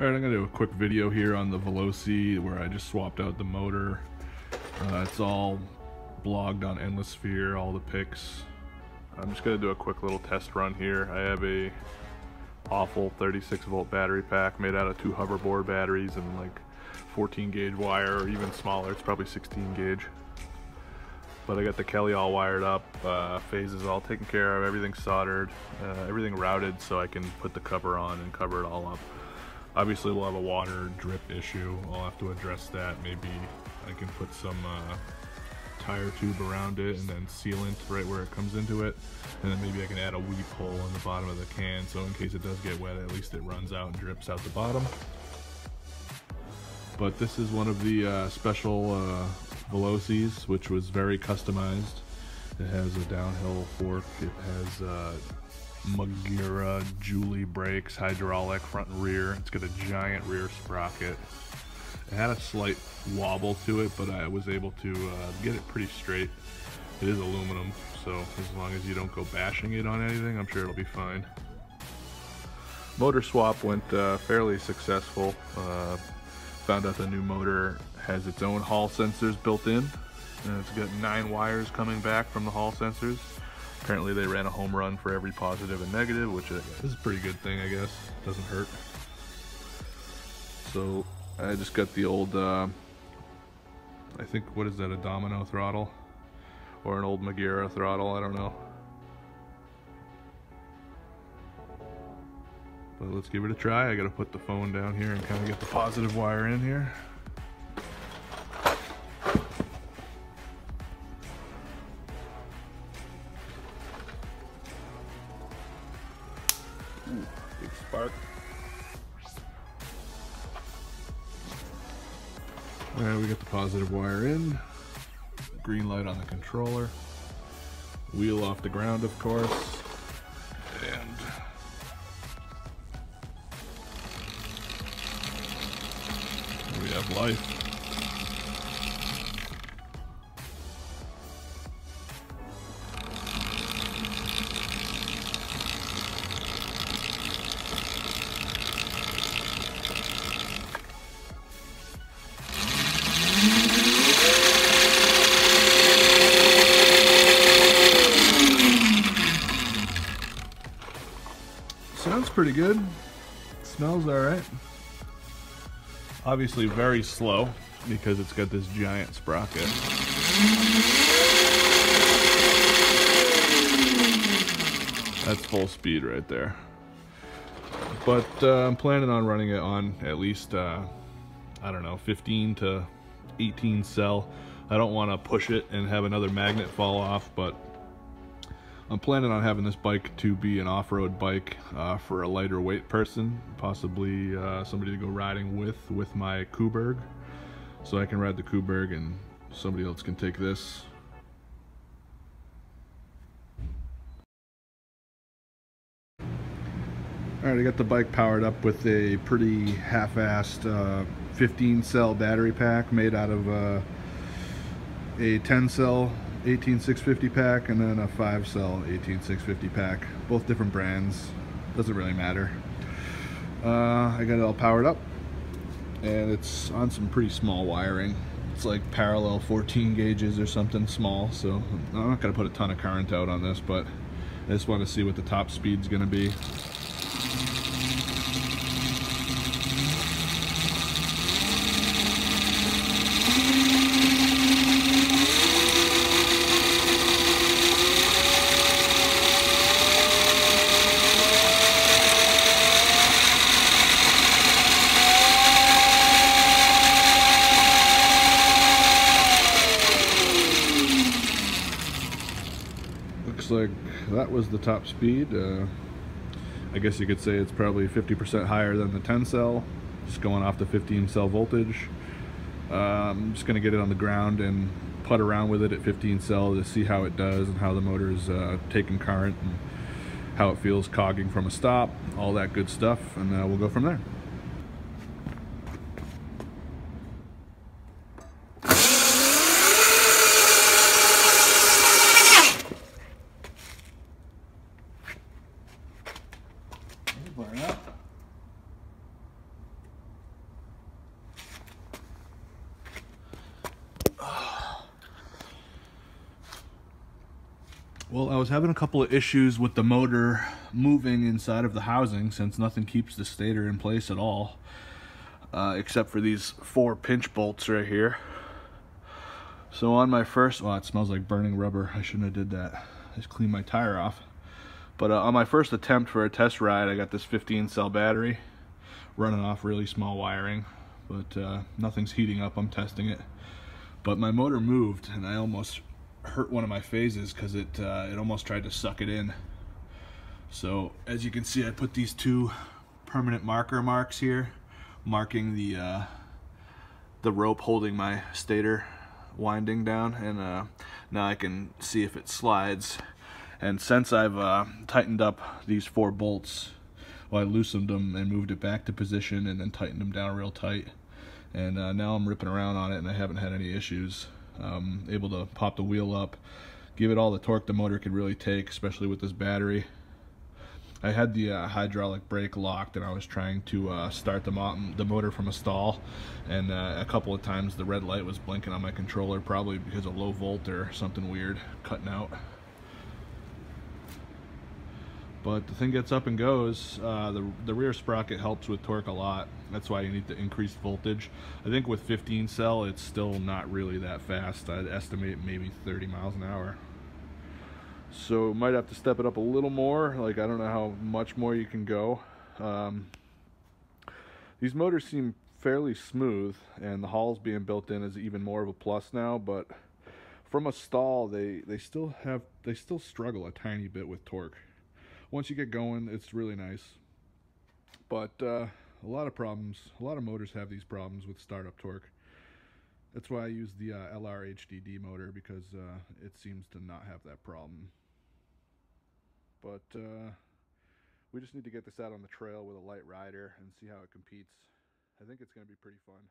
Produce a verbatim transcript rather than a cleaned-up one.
Alright, I'm going to do a quick video here on the Voloci where I just swapped out the motor. Uh, it's all blogged on Endless Sphere, all the pics. I'm just going to do a quick little test run here. I have a awful thirty-six volt battery pack made out of two hoverboard batteries and like fourteen gauge wire, or even smaller, it's probably sixteen gauge. But I got the Kelly all wired up, uh, phases all taken care of, everything soldered, uh, everything routed so I can put the cover on and cover it all up. Obviously we'll have a water drip issue. I'll have to address that. Maybe I can put some uh, tire tube around it and then sealant right where it comes into it. And then maybe I can add a weep hole in the bottom of the can so in case it does get wet, at least it runs out and drips out the bottom. But this is one of the uh, special uh, Volocis, which was very customized. It has a downhill fork, it has uh, Magura Julie brakes, hydraulic front and rear. It's got a giant rear sprocket. It had a slight wobble to it, but I was able to uh, get it pretty straight. It is aluminum, so as long as you don't go bashing it on anything, I'm sure it'll be fine. Motor swap went uh, fairly successful. Uh, found out the new motor has its own hall sensors built in, and it's got nine wires coming back from the hall sensors. Apparently they ran a home run for every positive and negative, which is a pretty good thing, I guess. Doesn't hurt. So I just got the old, uh, I think, what is that, a Domino throttle? Or an old Magura throttle, I don't know. But let's give it a try. I gotta put the phone down here and kind of get the positive wire in here. Ooh, big spark. Alright, we got the positive wire in. Green light on the controller. Wheel off the ground, of course. And we have life. Sounds pretty good. Smells alright. Obviously very slow because it's got this giant sprocket. That's full speed right there. But uh, I'm planning on running it on at least, uh, I don't know, fifteen to eighteen cell. I don't want to push it and have another magnet fall off, but I'm planning on having this bike to be an off-road bike uh, for a lighter weight person, possibly uh, somebody to go riding with, with my Kuberg. So I can ride the Kuberg and somebody else can take this. Alright, I got the bike powered up with a pretty half-assed uh, fifteen cell battery pack made out of uh, a ten cell. eighteen six fifty pack and then a five cell eighteen six fifty pack, both different brands, doesn't really matter. uh, I got it all powered up and it's on some pretty small wiring. It's like parallel fourteen gauges or something small, so I'm not gonna put a ton of current out on this, but I just want to see what the top speed's gonna be. Like that was the top speed. uh, I guess you could say it's probably fifty percent higher than the ten cell, just going off the fifteen cell voltage. uh, I'm just gonna get it on the ground and putt around with it at fifteen cell to see how it does and how the motor's uh, taking current and how it feels cogging from a stop, all that good stuff, and uh, we'll go from there. Well, I was having a couple of issues with the motor moving inside of the housing, since nothing keeps the stator in place at all, uh, except for these four pinch bolts right here. So on my first, well, it smells like burning rubber. I shouldn't have did that. I just cleaned my tire off. But uh, on my first attempt for a test ride, I got this fifteen cell battery running off really small wiring, but uh, nothing's heating up. I'm testing it. But my motor moved, and I almost hurt one of my phases because it uh, it almost tried to suck it in. So as you can see, I put these two permanent marker marks here, marking the uh, the rope holding my stator winding down, and uh, now I can see if it slides. And since I've uh, tightened up these four bolts, well, I loosened them and moved it back to position, and then tightened them down real tight. And uh, now I'm ripping around on it, and I haven't had any issues. Um, able to pop the wheel up, give it all the torque the motor could really take, especially with this battery. I had the uh, hydraulic brake locked, and I was trying to uh, start the, mo the motor from a stall, and uh, a couple of times the red light was blinking on my controller, probably because of low volt or something weird cutting out. But the thing gets up and goes. Uh, the, the rear sprocket helps with torque a lot. That's why you need the increased voltage. I think with fifteen cell, it's still not really that fast. I'd estimate maybe thirty miles an hour. So might have to step it up a little more. Like, I don't know how much more you can go. Um, these motors seem fairly smooth, and the hulls being built in is even more of a plus now, but from a stall, they, they still have, they still struggle a tiny bit with torque. Once you get going, it's really nice. But uh, a lot of problems, a lot of motors have these problems with startup torque. That's why I use the uh, L R H D D motor, because uh, it seems to not have that problem. But uh, we just need to get this out on the trail with a light rider and see how it competes. I think it's going to be pretty fun.